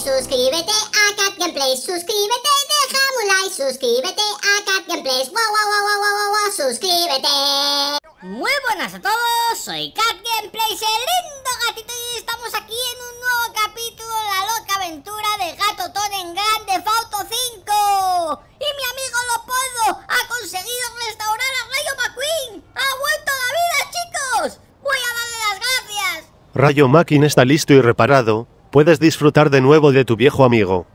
Suscríbete a Cat Gameplay, suscríbete, deja un like, suscríbete a Cat Gameplay, wow, suscríbete. Muy buenas a todos, soy Cat Gameplay, el lindo gatito, y estamos aquí en un nuevo capítulo, la loca aventura de Gato Ton en Grand Theft Auto 5. Y mi amigo Leopoldo ha conseguido restaurar a Rayo McQueen, ha vuelto a la vida, chicos, voy a darle las gracias. Rayo McQueen está listo y reparado. Puedes disfrutar de nuevo de tu viejo amigo.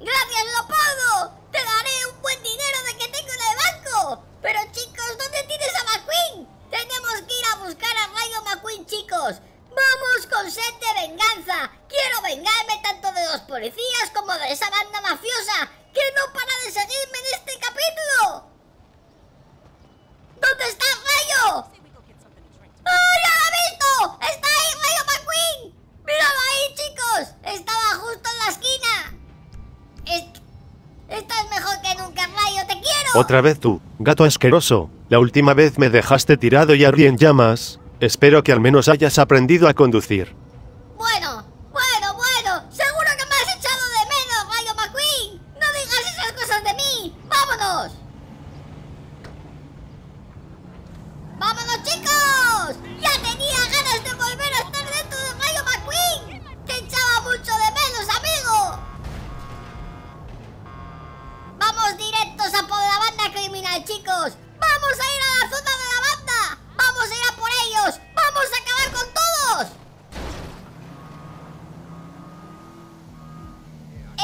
¡Gracias, Leopoldo! ¡Te daré un buen dinero de que tengo en el banco! Pero chicos, ¿dónde tienes a McQueen? Tenemos que ir a buscar a Rayo McQueen, chicos. ¡Vamos con sed de venganza! Quiero vengarme tanto de los policías como de esa banda mafiosa que no para de seguirme en este capítulo. ¿Dónde está Rayo? ¡Oh, ya lo he visto! ¡Está ahí Rayo McQueen! ¡Míralo ahí, chicos! ¡Estaba justo en la esquina! Estás mejor que nunca, Rayo, ¡te quiero! Otra vez tú, gato asqueroso. La última vez me dejaste tirado y ardiendo en llamas. Espero que al menos hayas aprendido a conducir. Bueno. Seguro que me has echado de menos, Rayo McQueen. No digas esas cosas de mí. ¡Vámonos! ¡Vámonos, chicos! ¡Ya tenía ganas de volver a estar dentro de Rayo McQueen! ¡Te echaba mucho de menos, amigo! ¡Vamos directos a por la banda criminal, chicos! ¡Vamos a ir a la zona de la banda! ¡Vamos a ir a por ellos! ¡Vamos a acabar con todos!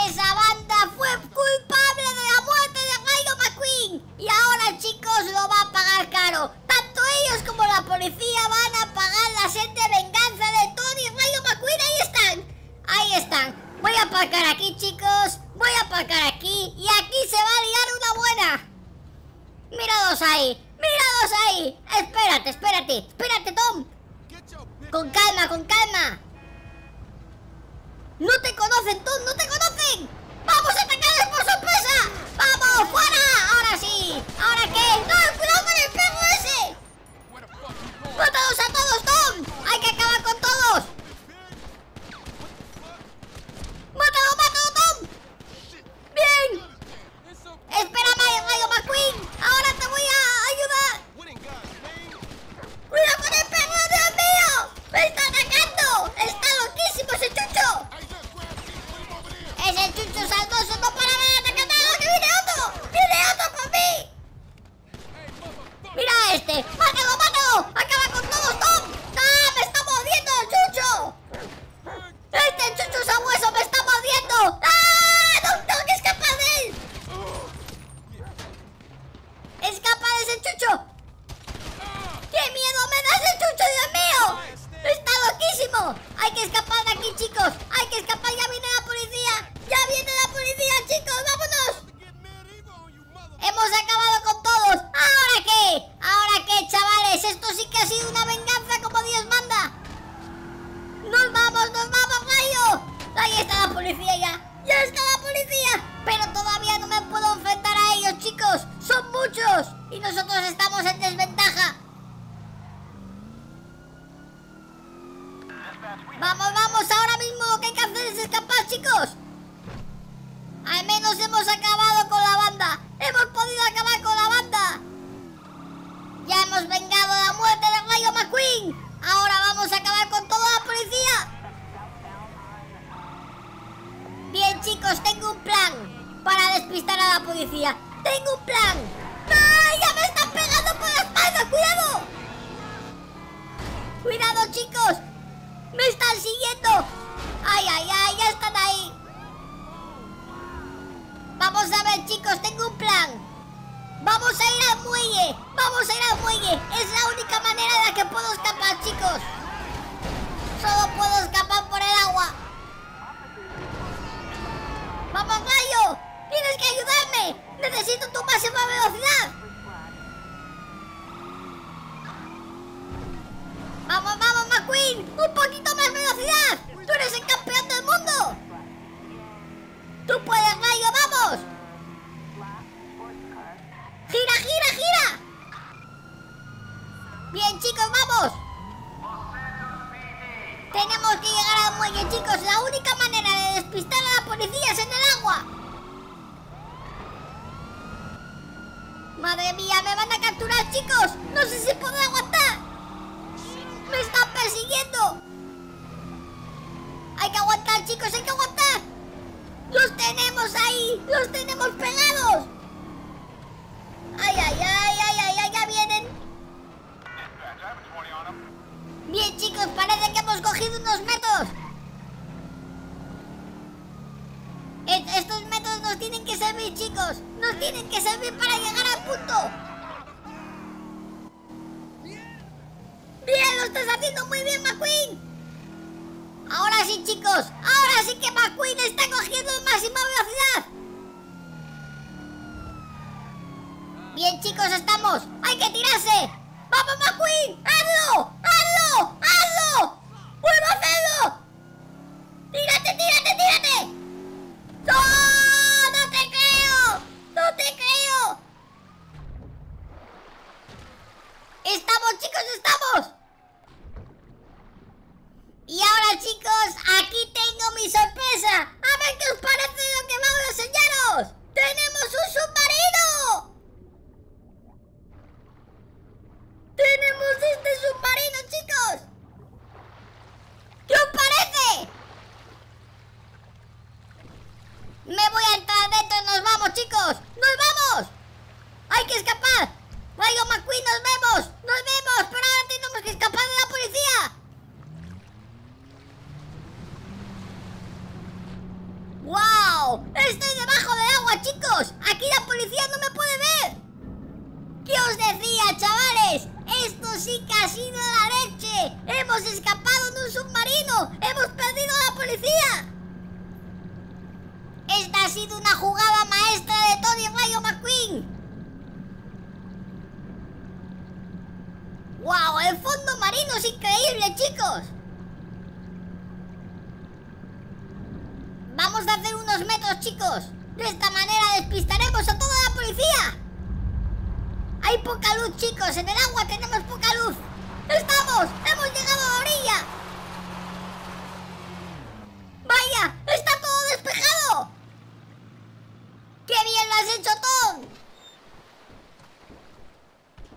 ¡Esa banda fue culpable de la muerte de Rayo McQueen! Y ahora, chicos, lo va a pagar caro. Ellos como la policía van a pagar la sed de venganza de Tony y Rayo McQueen. Ahí están. Voy a aparcar aquí, chicos. Y aquí se va a liar una buena. Míralos ahí. Espérate, Tom. Con calma. No te conocen, Tom, ¡Vamos a atacarles por sorpresa! ¡Vamos, fuera! ¡Ahora sí! ¿Ahora qué? ¡No, cuidado con el perro ese! ¡Mátalos a todos, Tom! ¡Hay que acabar con todos! ¡Mátalo, Tom! ¡Bien! ¡Espérame, Rayo McQueen! ¡Ahora te voy a ayudar! ¡Cuidado con el perro, Dios mío! ¡Me está atacando! ¡Está loquísimo ese chucho! ¡Ese chucho saltoso no para de atacar a los que viene otro! ¡Viene otro por mí! ¡Mira a este! ¡Mátalo! ¡Acaba con todos, Tom! ¡Ah, me está mordiendo el chucho! ¡Este chucho sabueso me está mordiendo! ¡Ah! ¡No tengo que escapar de él! ¡Escapa de ese chucho! ¡Qué miedo me da ese chucho, Dios mío! ¡Está loquísimo! ¡Hay que escapar de aquí, chicos! ¡Hay que escapar! ¡Ya viene la policía! Chicos, vámonos. Hemos acabado con todos. ¿Ahora qué, chavales? Esto sí que ha sido una venganza como Dios manda. Nos vamos, Rayo. Ahí está la policía ya está la policía. Pero todavía no me puedo enfrentar a ellos, chicos. Son muchos y nosotros estamos en desventaja. Vamos, ahora mismo lo que hay que hacer es escapar, chicos. Al menos hemos acabado con la banda. ¡Hemos podido acabar con la banda! Ya hemos vengado la muerte de Rayo McQueen. Ahora vamos a acabar con toda la policía. Bien, chicos, tengo un plan para despistar a la policía. ¡No! ¡Ya me están pegando por la espalda! ¡Cuidado! ¡Cuidado, chicos! ¡Me están siguiendo! ¡Ay! ¡Ya están ahí! Vamos a ver, chicos, tengo un plan. Vamos a ir al muelle. Es la única manera en la que puedo escapar, chicos. Solo puedo escapar por el agua. ¡Vamos, Rayo! ¡Tienes que ayudarme! ¡Necesito tu máxima velocidad! ¡Vamos, McQueen! ¡Un poquito más velocidad! ¡Tú eres el campeón del mundo! ¡Tú puedes, Rayo! ¡Vamos! ¡Gira! ¡Bien, chicos, vamos! Tenemos que llegar única manera de despistar a la policía es en el agua. Madre mía, me van a capturar, chicos. No sé si puedo aguantar. Me están persiguiendo. Hay que aguantar, chicos, hay que aguantar. Los tenemos ahí, los tenemos pegados. Ay, ay, ay, ay, ay, ay, ya vienen. Bien, chicos, parece que hemos cogido unos metros. Estos metros nos tienen que servir, chicos. Nos tienen que servir para llegar al punto. Bien, lo estás haciendo muy bien, McQueen. Ahora sí, chicos. Ahora sí que McQueen está cogiendo máxima velocidad. Bien, chicos, estamos. Hay que tirarse. ¡Vamos, McQueen! ¡Hazlo! ¡Hazlo! ¡Hazlo! ¡Vuelvo a hacerlo! ¡Tírate, tírate, tírate! ¡No! ¡No te creo! ¡No te creo! ¡Estamos, chicos, estamos! Y ahora, chicos, aquí tengo mi sorpresa. A ver qué os parece lo que vamos a enseñaros. ¡Tenemos un submarino! ¡Tenemos este submarino, chicos! ¿Qué os parece? Me voy a entrar dentro, nos vamos, chicos. ¡Nos vamos! ¡Hay que escapar! Rayo McQueen, nos vemos. ¡Nos vemos! Pero ahora tenemos que escapar de la policía. ¡Wow! ¡Estoy debajo del agua, chicos! ¡Aquí la policía no me puede ver! ¿Qué os decía, chavales? Esto sí que ha sido la leche. Hemos escapado de un submarino. Hemos perdido a la policía. Esta ha sido una jugada maestra de Tony Rayo McQueen. ¡Wow! El fondo marino es increíble, chicos. Vamos a hacer unos metros, chicos. De esta manera despistaremos a toda la policía. Hay poca luz, chicos, en el agua tenemos poca luz. ¡Estamos! ¡Hemos llegado a la orilla! ¡Vaya! ¡Está todo despejado! ¡Qué bien lo has hecho, Tom!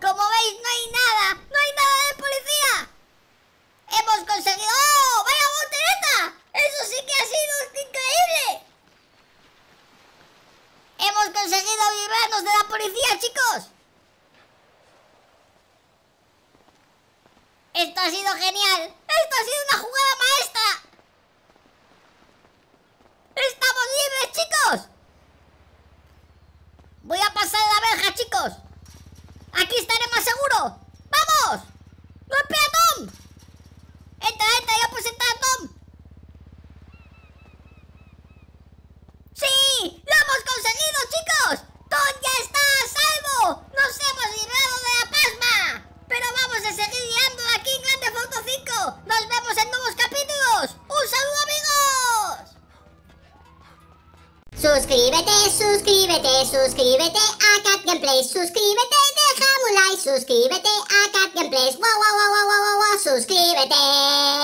Como veis, no hay nada. ¡No hay nada de policía! ¡Hemos conseguido! ¡Oh! ¡Vaya voltereta! ¡Eso sí que ha sido increíble! ¡Hemos conseguido librarnos de la policía, chicos! ¡Esto ha sido genial! ¡Esto ha sido una jugada maestra! ¡Estamos libres, chicos! Voy a pasar la verja, chicos. Aquí estaré más seguro. ¡Vamos! ¡Golpea a Tom! ¡Entra, entra! ¡Ya puedes entrar a Tom! ¡Sí! ¡Lo hemos conseguido, chicos! ¡Tom ya está a salvo! ¡Nos hemos librado de la pasma! ¡Pero vamos a seguir guiando aquí en Grand Theft Auto 5! ¡Nos vemos en nuevos capítulos! ¡Un saludo, amigos! Suscríbete, suscríbete, suscríbete a Cat Gameplay. Suscríbete, deja un like. Suscríbete a Cat Gameplay. ¡Wow, wow, wow, wow, wow, wow! ¡Suscríbete!